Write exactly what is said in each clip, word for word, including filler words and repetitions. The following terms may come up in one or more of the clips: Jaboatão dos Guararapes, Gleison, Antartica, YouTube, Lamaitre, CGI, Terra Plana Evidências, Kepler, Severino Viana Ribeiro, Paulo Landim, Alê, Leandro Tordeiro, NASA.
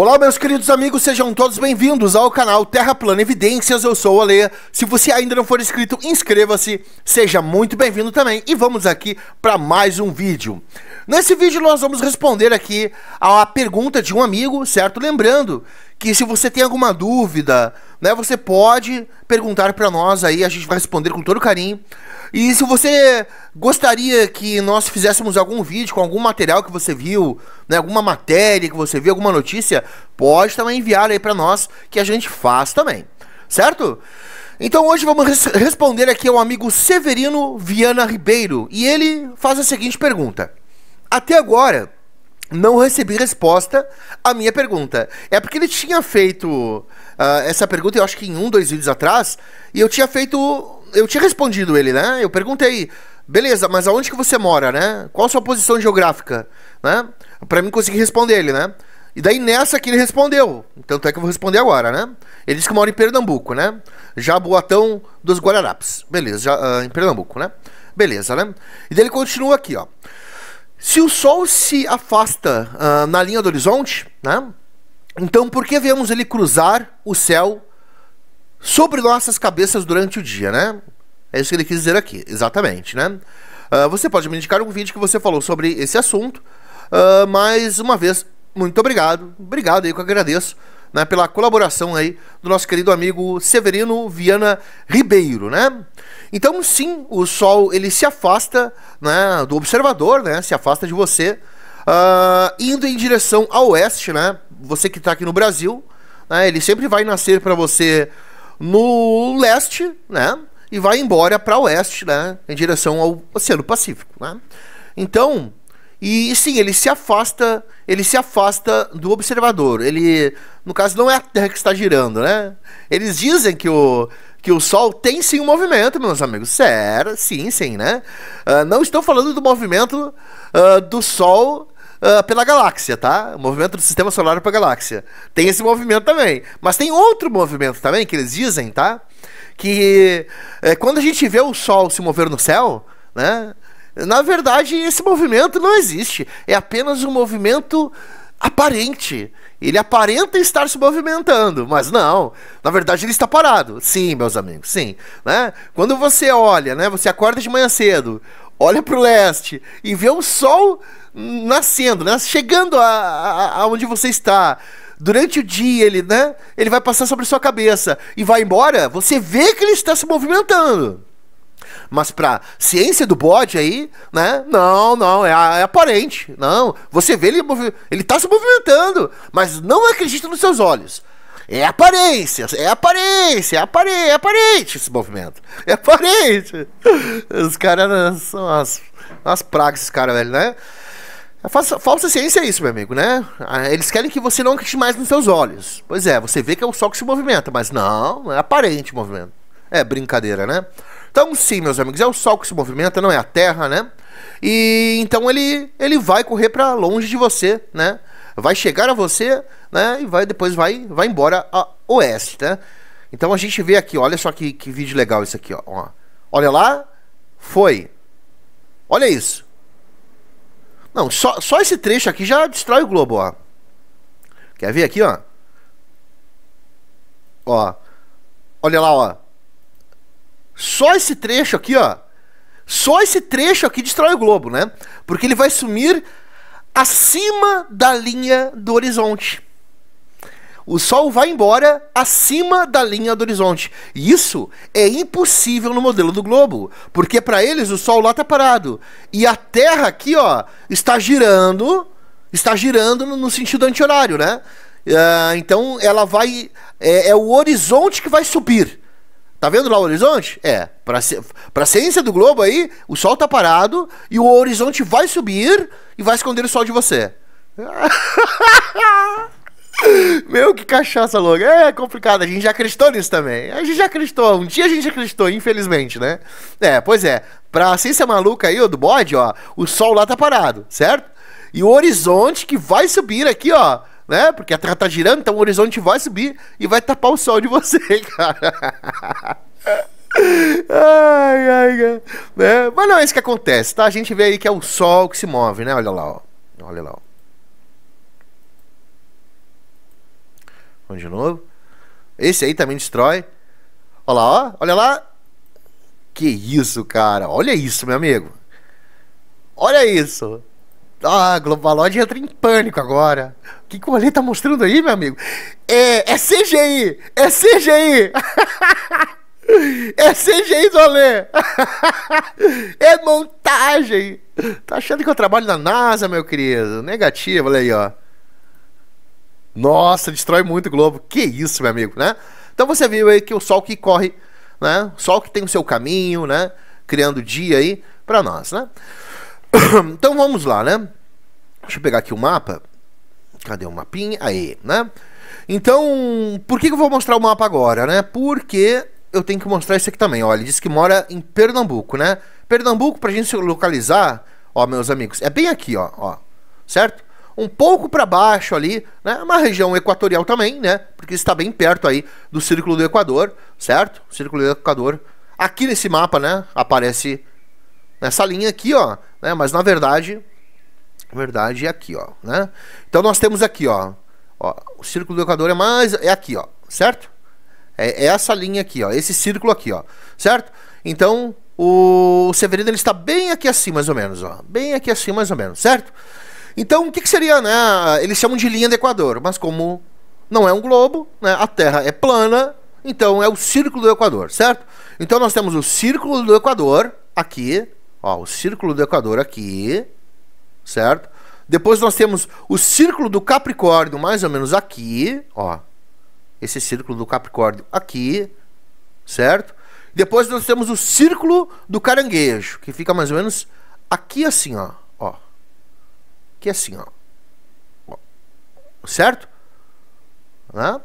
Olá, meus queridos amigos, sejam todos bem-vindos ao canal Terra Plana Evidências, eu sou o Alê. Se você ainda não for inscrito, inscreva-se, seja muito bem-vindo também e vamos aqui para mais um vídeo. Nesse vídeo nós vamos responder aqui a pergunta de um amigo, certo? Lembrando que se você tem alguma dúvida, né, você pode perguntar para nós aí, a gente vai responder com todo carinho. E se você gostaria que nós fizéssemos algum vídeo com algum material que você viu, né, alguma matéria que você viu, alguma notícia, pode também enviar aí para nós, que a gente faz também, certo? Então hoje vamos res responder aqui ao amigo Severino Viana Ribeiro, e ele faz a seguinte pergunta: até agora não recebi resposta à minha pergunta. É porque ele tinha feito uh, essa pergunta, eu acho que em um, dois vídeos atrás, e eu tinha feito... eu tinha respondido ele, né? Eu perguntei: beleza, mas aonde que você mora, né? Qual a sua posição geográfica, né? Pra mim conseguir responder ele, né? E daí nessa que ele respondeu. Tanto é que eu vou responder agora, né? Ele disse que mora em Pernambuco, né? Jaboatão dos Guararapes. Beleza, já, uh, em Pernambuco, né? Beleza, né? E daí ele continua aqui, ó. Se o Sol se afasta uh, na linha do horizonte, né? Então por que vemos ele cruzar o céu sobre nossas cabeças durante o dia, né? É isso que ele quis dizer aqui, exatamente, né? Uh, você pode me indicar um vídeo que você falou sobre esse assunto. Uh, mais uma vez, muito obrigado. Obrigado aí, que eu agradeço, né, pela colaboração aí do nosso querido amigo Severino Viana Ribeiro, né? Então, sim, o Sol, ele se afasta, né, do observador, né? Se afasta de você, uh, indo em direção a oeste, né? Você que está aqui no Brasil, né, ele sempre vai nascer para você no leste, né? E vai embora para oeste, né? Em direção ao Oceano Pacífico, né? Então, e sim, ele se afasta, ele se afasta do observador. Ele, no caso, não é a Terra que está girando, né? Eles dizem que o que o Sol tem sim um movimento, meus amigos. Sério, sim, sim, né? Uh, não estou falando do movimento uh, do Sol Uh, pela galáxia, tá? O movimento do sistema solar para a galáxia. Tem esse movimento também. Mas tem outro movimento também que eles dizem, tá? Que é, quando a gente vê o Sol se mover no céu, né? Na verdade, esse movimento não existe. É apenas um movimento aparente. Ele aparenta estar se movimentando, mas não. Na verdade, ele está parado. Sim, meus amigos, sim, né? Quando você olha, né? Você acorda de manhã cedo, olha para o leste e vê o Sol nascendo, né? Chegando a, a, a onde você está. Durante o dia ele, né? Ele vai passar sobre sua cabeça e vai embora. Você vê que ele está se movimentando. Mas pra ciência do bode aí, né? Não, não, é, é aparente. Não, você vê ele, ele tá se movimentando, mas não acredita nos seus olhos. É aparência, é aparência, é, apare, é aparente esse movimento. É aparente. Os caras são as, as pragas, esses caras, velho, né? A falsa, falsa ciência é isso, meu amigo, né? Eles querem que você não acredite mais nos seus olhos. Pois é, você vê que é o Sol que se movimenta, mas não, é aparente o movimento. É brincadeira, né? Então sim, meus amigos, é o Sol que se movimenta, não é a Terra, né? E então ele, ele vai correr para longe de você, né? Vai chegar a você, né? E vai, depois vai, vai embora a oeste, né? Então a gente vê aqui, olha só que, que vídeo legal isso aqui, ó. Olha lá, foi. Olha isso. Não, só, só esse trecho aqui já destrói o globo, ó. Quer ver aqui, ó? Ó, olha lá, ó. Só esse trecho aqui, ó. Só esse trecho aqui destrói o globo, né? Porque ele vai sumir acima da linha do horizonte. O Sol vai embora acima da linha do horizonte. E isso é impossível no modelo do globo, porque para eles o Sol lá tá parado e a Terra aqui, ó, está girando, está girando no sentido anti-horário, né? Uh, então ela vai, é, é o horizonte que vai subir. Tá vendo lá o horizonte? É, pra, pra ciência do globo aí, o Sol tá parado e o horizonte vai subir e vai esconder o Sol de você. Meu, que cachaça louca. É complicado, a gente já acreditou nisso também. A gente já acreditou, um dia a gente já acreditou, infelizmente, né? É, pois é, pra ciência maluca aí, ó, do bode, ó, o Sol lá tá parado, certo? E o horizonte que vai subir aqui, ó, né? Porque a Terra tá girando, então o horizonte vai subir e vai tapar o Sol de você, cara. Ai, ai, ai. Né? Mas não é isso que acontece, tá? A gente vê aí que é o Sol que se move, né? Olha lá, ó. Olha lá, ó. Vamos de novo. Esse aí também destrói. Olha lá, ó. Olha lá. Que isso, cara. Olha isso, meu amigo. Olha isso. Ah, a Globaloid entra em pânico agora. O que, que o Alê tá mostrando aí, meu amigo? É, é C G I. É C G I. É C G I do Alê. É montagem. Tá achando que eu trabalho na NASA, meu querido? Negativo, olha aí, ó. Nossa, destrói muito o globo. Que isso, meu amigo, né? Então você viu aí que o sol que corre, né? O sol que tem o seu caminho, né? Criando dia aí pra nós, né? Então vamos lá, né? Deixa eu pegar aqui o mapa. Cadê o mapinha? Aí, né? Então, por que eu vou mostrar o mapa agora, né? Porque eu tenho que mostrar isso aqui também, ó. Ele disse que mora em Pernambuco, né? Pernambuco, pra gente se localizar, ó, meus amigos, é bem aqui, ó, ó, certo? Um pouco para baixo ali, né? Uma região equatorial também, né? Porque está bem perto aí do Círculo do Equador, certo? Círculo do Equador. Aqui nesse mapa, né? Aparece nessa linha aqui, ó, né? Mas na verdade, na verdade é aqui, ó, né? Então nós temos aqui, ó, ó, o Círculo do Equador é mais é aqui, ó, certo? É essa linha aqui, ó, esse círculo aqui, ó, certo? Então o Severino ele está bem aqui assim, mais ou menos, ó, bem aqui assim, mais ou menos, certo? Então o que, que seria, né? Eles chamam de linha do Equador, mas como não é um globo, né? A Terra é plana, então é o Círculo do Equador, certo? Então nós temos o Círculo do Equador aqui, ó, o Círculo do Equador aqui, certo? Depois nós temos o Círculo do Capricórnio, mais ou menos aqui, ó. Esse Círculo do Capricórnio aqui, certo? Depois nós temos o Círculo do Caranguejo, que fica mais ou menos aqui assim, ó, ó. Aqui assim, ó, ó. Certo? Né?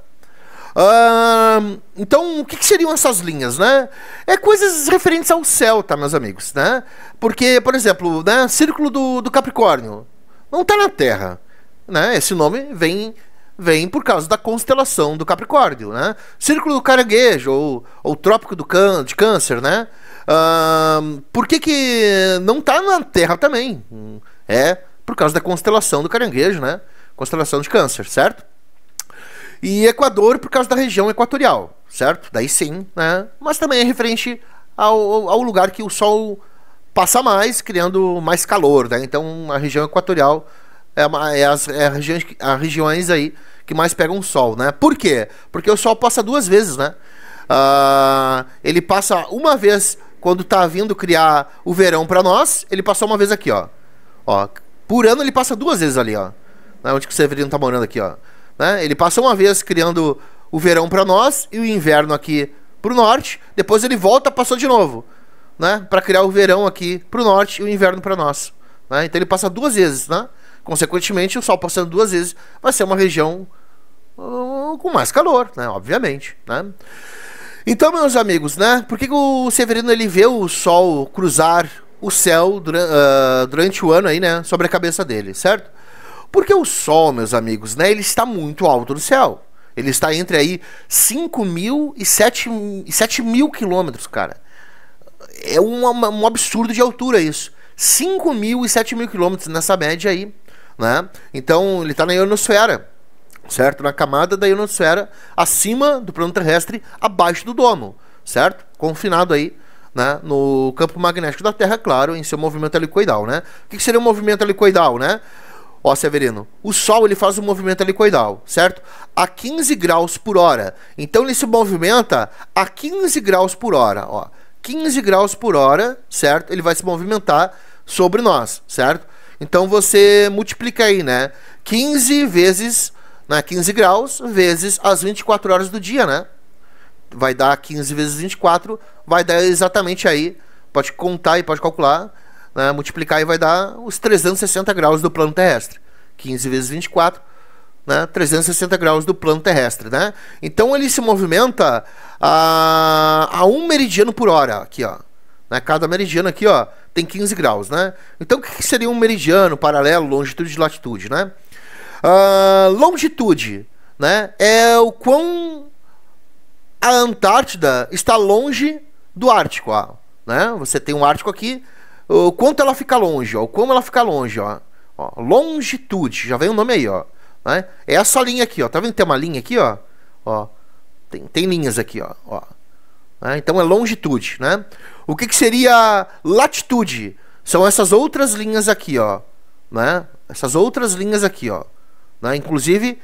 Ah, então, o que, que seriam essas linhas, né? É coisas referentes ao céu, tá, meus amigos, né? Porque, por exemplo, né, Círculo do, do Capricórnio não tá na Terra, né? Esse nome vem... Vem por causa da constelação do Capricórnio, né? Círculo do Caranguejo, ou, ou Trópico do Cân- de Câncer, né? Uh, por que que não tá na Terra também? É por causa da constelação do Caranguejo, né? Constelação de Câncer, certo? E Equador por causa da região equatorial, certo? Daí sim, né? Mas também é referente ao, ao lugar que o Sol passa mais, criando mais calor, né? Então a região equatorial... É, uma, é, as, é a região, as regiões aí que mais pegam o sol, né? Por quê? Porque o sol passa duas vezes, né? Uh, ele passa uma vez quando tá vindo criar o verão para nós, ele passou uma vez aqui, ó. Ó, por ano ele passa duas vezes ali, ó. Né? Onde que o Severino tá morando aqui, ó. Né? Ele passa uma vez criando o verão para nós e o inverno aqui pro norte. Depois ele volta, passou de novo, né? Para criar o verão aqui pro norte e o inverno para nós. Né? Então ele passa duas vezes, né? Consequentemente, o Sol passando duas vezes vai ser uma região uh, com mais calor, né? Obviamente, né? Então, meus amigos, né? Por que que o Severino ele vê o Sol cruzar o céu durante, uh, durante o ano aí, né? Sobre a cabeça dele, certo? Porque o Sol, meus amigos, né? Ele está muito alto no céu. Ele está entre aí cinco mil e sete mil quilômetros, cara. É um, um absurdo de altura isso. cinco mil e sete mil quilômetros nessa média aí, né? Então ele está na ionosfera, certo? Na camada da ionosfera, acima do plano terrestre, abaixo do domo, certo? Confinado aí, né? No campo magnético da Terra, claro, em seu movimento helicoidal, né? O que, que seria um movimento helicoidal, né? Ó, Severino, o Sol ele faz um movimento helicoidal, certo? A quinze graus por hora. Então ele se movimenta a quinze graus por hora, ó. quinze graus por hora, certo? Ele vai se movimentar sobre nós, certo? Então você multiplica aí, né? quinze vezes, né? quinze graus vezes as vinte e quatro horas do dia, né? Vai dar quinze vezes vinte e quatro, vai dar exatamente aí, pode contar e pode calcular, né? Multiplicar e vai dar os trezentos e sessenta graus do plano terrestre. quinze vezes vinte e quatro, né? trezentos e sessenta graus do plano terrestre, né? Então ele se movimenta a, a um meridiano por hora, aqui, ó. Né? Cada meridiano aqui, ó, tem quinze graus, né? Então o que seria um meridiano, paralelo, longitude e latitude, né? Uh, longitude, né? É o quão a Antártida está longe do Ártico, ó, né? Você tem um Ártico aqui, o quanto ela fica longe, ó, como ela fica longe, ó, ó. Longitude, já vem o nome aí, ó. É essa linha aqui, ó. Tá vendo que tem uma linha aqui, ó? Ó, tem, tem linhas aqui, ó. ó. Né? Então é longitude, né? O que, que seria latitude? São essas outras linhas aqui, ó. Né? Essas outras linhas aqui, ó. Né? Inclusive,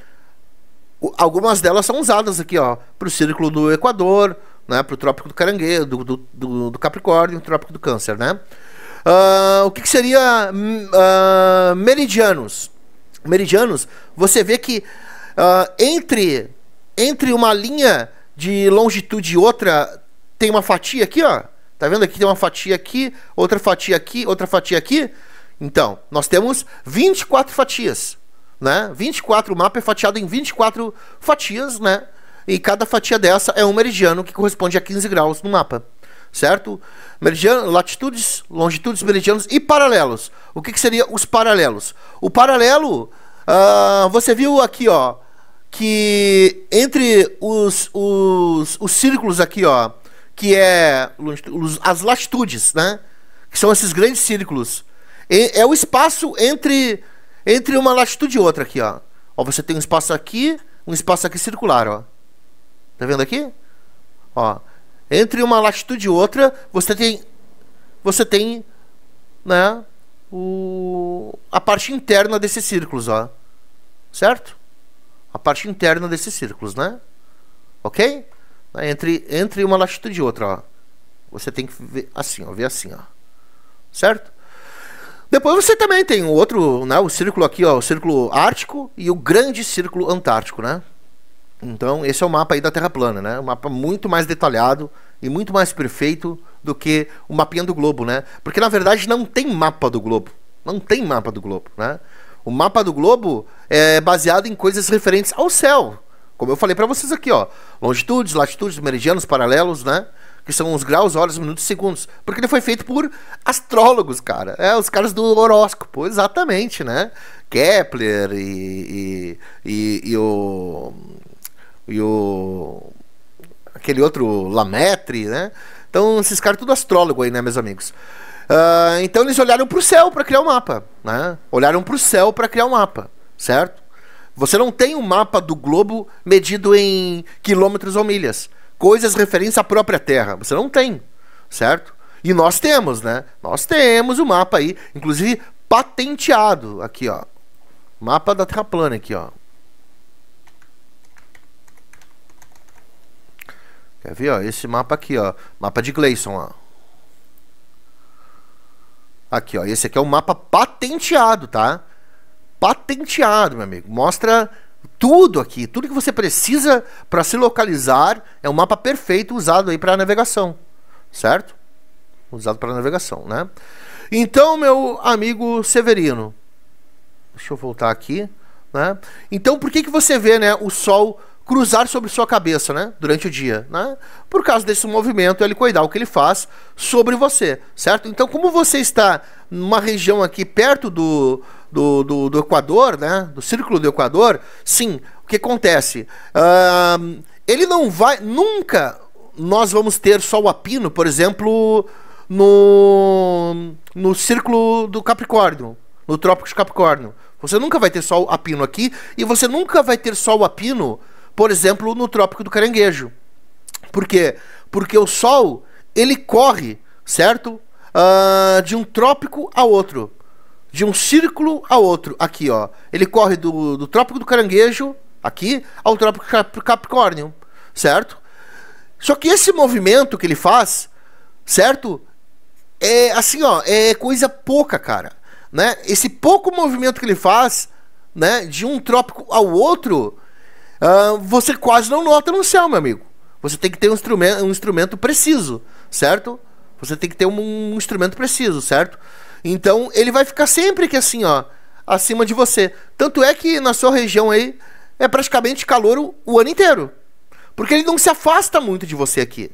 algumas delas são usadas aqui, ó, para o círculo do Equador, né? Para o Trópico do Caranguejo, do, do, do, do Capricórnio, Trópico do Câncer, né? Uh, o que, que seria uh, meridianos? Meridianos, você vê que uh, entre, entre uma linha de longitude e outra, tem uma fatia aqui, ó. Tá vendo aqui? Tem uma fatia aqui, outra fatia aqui, outra fatia aqui. Então, nós temos vinte e quatro fatias, né? vinte e quatro, o mapa é fatiado em vinte e quatro fatias, né? E cada fatia dessa é um meridiano, que corresponde a quinze graus no mapa. Certo? Meridiano, latitudes, longitudes, meridianos e paralelos. O que, que seria os paralelos? O paralelo, uh, você viu aqui, ó, que entre os, os, os círculos aqui, ó, que é as latitudes, né? Que são esses grandes círculos. E é o espaço entre, entre uma latitude e outra aqui, ó. Ó, você tem um espaço aqui, um espaço aqui circular, ó. Tá vendo aqui? Ó. Entre uma latitude e outra, você tem, você tem, né, o, a parte interna desses círculos, ó, certo? A parte interna desses círculos, né? Ok? Entre, entre uma latitude e outra, ó, você tem que ver assim, ó, ver assim, ó, certo? Depois você também tem o outro, né, o círculo aqui, ó, o círculo ártico e o grande círculo antártico, né? Então, esse é o mapa aí da Terra plana, né? Um mapa muito mais detalhado e muito mais perfeito do que o mapinha do globo, né? Porque, na verdade, não tem mapa do globo. Não tem mapa do globo, né? O mapa do globo é baseado em coisas referentes ao céu. Como eu falei pra vocês aqui, ó. Longitudes, latitudes, meridianos, paralelos, né? Que são os graus, horas, minutos e segundos. Porque ele foi feito por astrólogos, cara. É, os caras do horóscopo, exatamente, né? Kepler e... E, e, e o... e o aquele outro Lamaitre, né? Então esses caras tudo astrólogo aí, né, meus amigos? Uh, então eles olharam para o céu para criar um mapa, né? Olharam para o céu para criar um mapa, certo? Você não tem um mapa do globo medido em quilômetros ou milhas, coisas referentes à própria Terra. Você não tem, certo? E nós temos, né? Nós temos o mapa aí, inclusive patenteado aqui, ó, mapa da Terra plana aqui, ó. Quer ver, ó, esse mapa aqui, ó, mapa de Gleison, ó. Aqui, ó, esse aqui é um mapa patenteado, tá? Patenteado, meu amigo. Mostra tudo aqui, tudo que você precisa para se localizar. É um mapa perfeito usado aí para navegação, certo? Usado para navegação, né? Então, meu amigo Severino, deixa eu voltar aqui, né? Então, por que que você vê, né, o Sol cruzar sobre sua cabeça, né, durante o dia, né? Por causa desse movimento helicoidal que ele faz sobre você, certo? Então, como você está numa região aqui perto do, do, do, do Equador, né, do círculo do Equador, sim, o que acontece? Uh, ele não vai... Nunca nós vamos ter sol a pino, por exemplo, no, no círculo do Capricórnio, no Trópico de Capricórnio. Você nunca vai ter sol a pino aqui e você nunca vai ter sol a pino, por exemplo, no Trópico do Caranguejo. Por quê? Porque o Sol, ele corre, certo? Uh, de um trópico a outro. De um círculo a outro. Aqui, ó. Ele corre do, do Trópico do Caranguejo, aqui, ao Trópico do Capricórnio, certo? Só que esse movimento que ele faz, certo? É assim, ó. É coisa pouca, cara. Né? Esse pouco movimento que ele faz, né? De um trópico ao outro... Uh, você quase não nota no céu, meu amigo. Você tem que ter um instrumento, um instrumento preciso, certo? Você tem que ter um, um instrumento preciso, certo? Então, ele vai ficar sempre que assim, ó, acima de você. Tanto é que na sua região aí é praticamente calor o, o ano inteiro. Porque ele não se afasta muito de você aqui.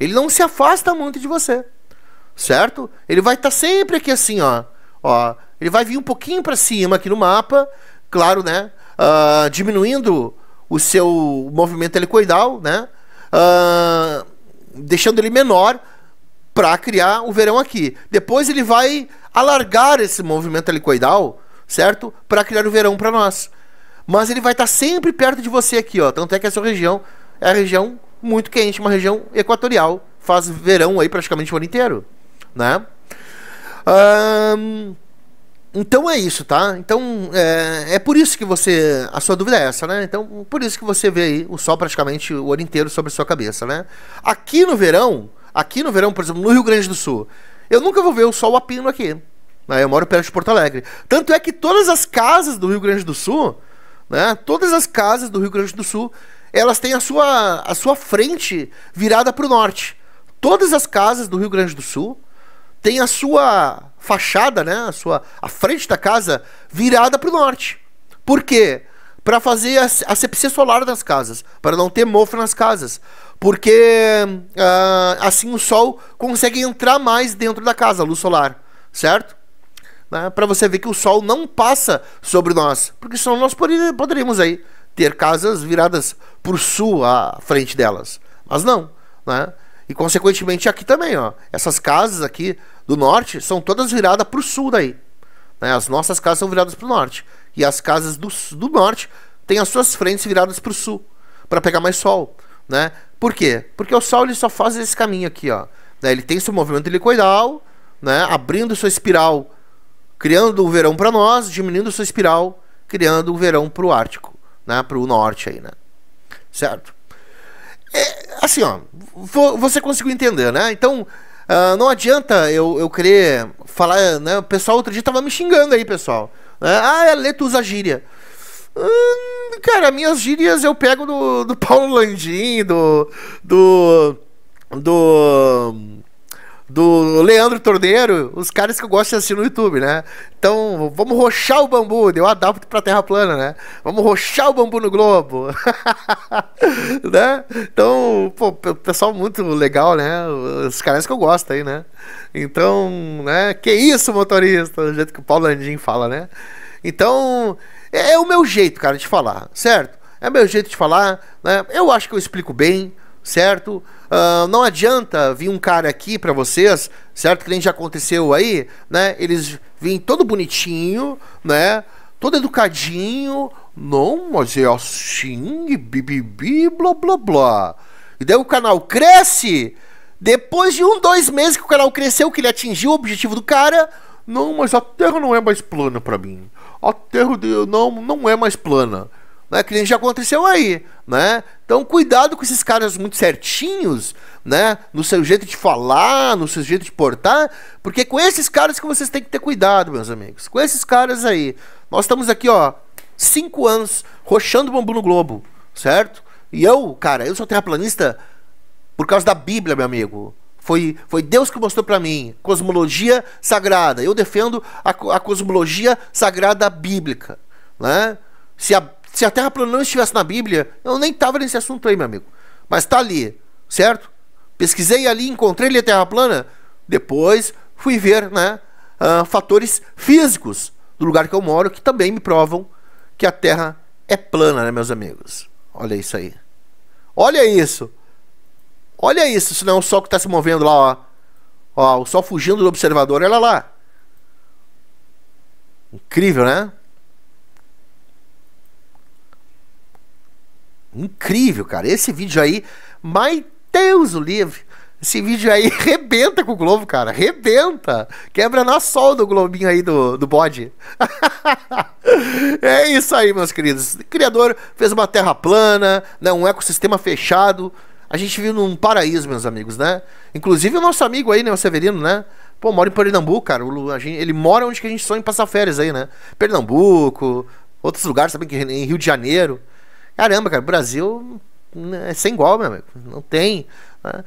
Ele não se afasta muito de você, certo? Ele vai estar tá sempre aqui assim, ó, ó. Ele vai vir um pouquinho para cima aqui no mapa, claro, né? Uh, diminuindo o seu movimento helicoidal, né? Uh, deixando ele menor para criar o verão aqui. Depois ele vai alargar esse movimento helicoidal, certo? Para criar o verão para nós. mas ele vai estar sempre perto de você aqui, ó. Tanto é que essa região é a região muito quente, uma região equatorial, faz verão aí praticamente o ano inteiro, né? Hum, então é isso, tá? Então é, é por isso que você, a sua dúvida é essa, né? Então por isso que você vê aí o sol praticamente o ano inteiro sobre a sua cabeça, né? Aqui no verão, aqui no verão, por exemplo, no Rio Grande do Sul, eu nunca vou ver o sol a pino aqui, né? Eu moro perto de Porto Alegre. Tanto é que todas as casas do Rio Grande do Sul, né? Todas as casas do Rio Grande do Sul, elas têm a sua, a sua frente virada para o norte. Todas as casas do Rio Grande do Sul têm a sua fachada, né? A, sua, a frente da casa virada para o norte. Por quê? Para fazer a asepsia solar das casas, para não ter mofo nas casas. Porque uh, assim o sol consegue entrar mais dentro da casa, a luz solar, certo? Né? Para você ver que o sol não passa sobre nós, porque senão nós poderíamos aí ter casas viradas por sul à frente delas, mas não, né? E consequentemente aqui também, ó, essas casas aqui do norte são todas viradas para o sul daí, né? As nossas casas são viradas para o norte e as casas do, do norte têm as suas frentes viradas para o sul para pegar mais sol, né? Por quê? Porque o sol ele só faz esse caminho aqui, ó, né? Ele tem seu movimento helicoidal, né? Abrindo sua espiral, criando o verão para nós, diminuindo sua espiral, criando o verão para o Ártico, né, para o norte aí, né? Certo? É, assim, ó, você conseguiu entender, né? Então, uh, não adianta eu, eu querer falar, né? O pessoal outro dia tava me xingando aí, pessoal. Né? Ah, Alê, tu usa gíria. Hum, cara, minhas gírias eu pego do, do Paulo Landim, do, do... do... do Leandro Tordeiro, os caras que eu gosto de assistir no YouTube, né? Então, vamos roxar o bambu, eu adapto pra terra plana, né? Vamos roxar o bambu no globo. Né? Então, pô, pessoal muito legal, né? Os caras que eu gosto aí, né? Então, né? Que isso, motorista? Do jeito que o Paulo Landim fala, né? Então, é o meu jeito, cara, de falar, certo? É o meu jeito de falar, né? Eu acho que eu explico bem, certo? Uh, não adianta vir um cara aqui pra vocês, certo? Que nem já aconteceu aí, né? Eles vêm todo bonitinho, né? Todo educadinho. Não, mas é assim, e bibibi, blá, blá, blá. E daí o canal cresce. Depois de um, dois meses que o canal cresceu, que ele atingiu o objetivo do cara. Não, mas a terra não é mais plana pra mim. A terra de... não, não é mais plana. Né, que nem já aconteceu aí, né? Então cuidado com esses caras muito certinhos, né? No seu jeito de falar, no seu jeito de portar, porque com esses caras que vocês têm que ter cuidado, meus amigos. Com esses caras aí, nós estamos aqui, ó, cinco anos roxando bambu no globo, certo? E eu, cara, eu sou terraplanista por causa da Bíblia, meu amigo. Foi, foi Deus que mostrou pra mim cosmologia sagrada. Eu defendo a, a cosmologia sagrada bíblica, né? Se a Se a terra plana não estivesse na Bíblia, eu nem tava nesse assunto aí, meu amigo. Mas tá ali, certo? Pesquisei ali, encontrei ali a terra plana. Depois fui ver, né, uh, fatores físicos do lugar que eu moro, que também me provam que a terra é plana, né, meus amigos? Olha isso aí. Olha isso. Olha isso, senão o sol que tá se movendo lá, ó. Ó, o sol fugindo do observador, olha lá. Incrível, né? Incrível, cara. Esse vídeo aí, meu Deus, o livro. Esse vídeo aí rebenta com o globo, cara. Rebenta. Quebra na sol do globinho aí do, do bode. É isso aí, meus queridos. O criador fez uma terra plana, né? Um ecossistema fechado. A gente vive num paraíso, meus amigos, né? Inclusive o nosso amigo aí, né? O Severino, né? Pô, mora em Pernambuco, cara. Ele mora onde que a gente sonha em passar férias aí, né? Pernambuco, outros lugares também, em Rio de Janeiro. Caramba, cara, o Brasil é sem igual, meu amigo. Não tem, né?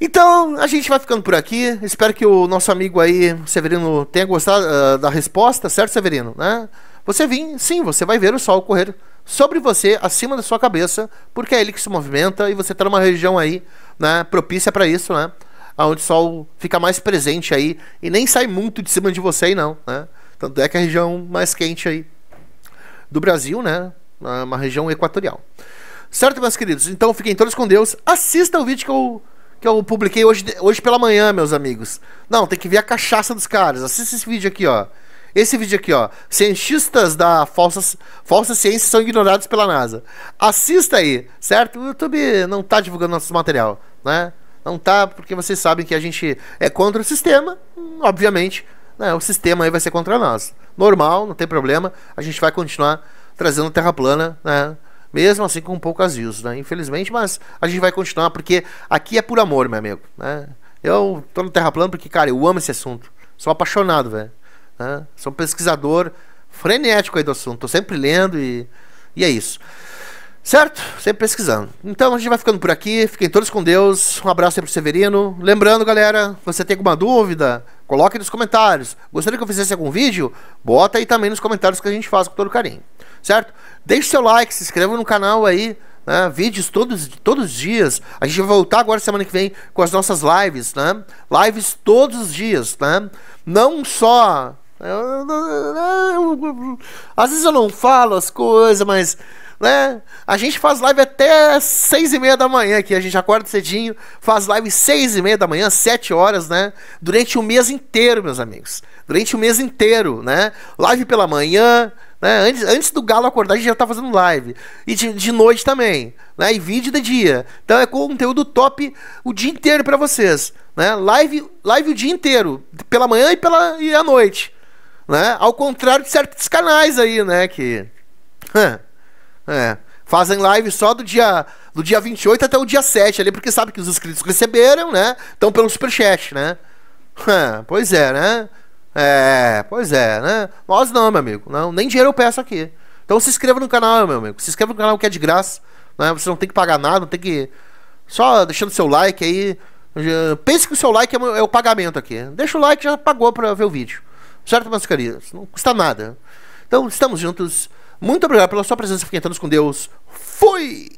Então, a gente vai ficando por aqui. Espero que o nosso amigo aí, Severino, tenha gostado uh, da resposta, certo, Severino? Né? Você vem, sim, você vai ver o sol correr sobre você, acima da sua cabeça, porque é ele que se movimenta e você está numa região aí, né, propícia para isso, né? Onde o sol fica mais presente aí e nem sai muito de cima de você aí, não, né? Tanto é que é a região mais quente aí do Brasil, né? Uma região equatorial. Certo, meus queridos? Então fiquem todos com Deus. Assista o vídeo que eu, que eu publiquei hoje, hoje pela manhã, meus amigos. Não, tem que ver a cachaça dos caras. Assista esse vídeo aqui, ó. Esse vídeo aqui, ó. Cientistas da falsa, falsa ciência são ignorados pela NASA. Assista aí, certo? O YouTube não tá divulgando nosso material, né? Não tá, porque vocês sabem que a gente é contra o sistema, obviamente, né? O sistema aí vai ser contra nós. Normal, não tem problema. A gente vai continuar trazendo Terra plana, né? Mesmo assim com poucas views, né? Infelizmente, mas a gente vai continuar, porque aqui é por amor, meu amigo, né? Eu tô no Terra plana porque, cara, eu amo esse assunto. Sou apaixonado, velho. Né? Sou um pesquisador frenético aí do assunto. Tô sempre lendo e, e é isso. Certo? Sempre pesquisando. Então a gente vai ficando por aqui. Fiquem todos com Deus. Um abraço aí pro Severino. Lembrando, galera, você tem alguma dúvida? Coloque nos comentários. Gostaria que eu fizesse algum vídeo? Bota aí também nos comentários que a gente faz com todo carinho. Certo? Deixe seu like, se inscreva no canal aí. Né? Vídeos todos, todos os dias. A gente vai voltar agora semana que vem com as nossas lives, né? Lives todos os dias, né? Não só... Às vezes eu não falo as coisas, mas... né? A gente faz live até seis e meia da manhã aqui, a gente acorda cedinho, faz live seis e meia da manhã, sete horas, né? Durante o mês inteiro, meus amigos. Durante o mês inteiro, né? Live pela manhã, né? Antes, antes do galo acordar, a gente já tá fazendo live. E de, de noite também, né? E vídeo de dia. Então é conteúdo top o dia inteiro pra vocês, né? Live, live o dia inteiro, pela manhã e, pela, e à noite, né? Ao contrário de certos canais aí, né? Que... É, fazem live só do dia, do dia vinte e oito até o dia sete ali, porque sabe que os inscritos receberam, né? Estão pelo superchat, né? É, pois é, né? É, pois é, né? Nós não, meu amigo, não, nem dinheiro eu peço aqui. Então se inscreva no canal, meu amigo. Se inscreva no canal que é de graça, né? Você não tem que pagar nada, não tem que... Só deixando seu like aí. Pense que o seu like é o pagamento aqui. Deixa o like, já pagou pra ver o vídeo. Certo, meus queridos? Não custa nada. Então estamos juntos. Muito obrigado pela sua presença. Fiquem todos com Deus. Fui!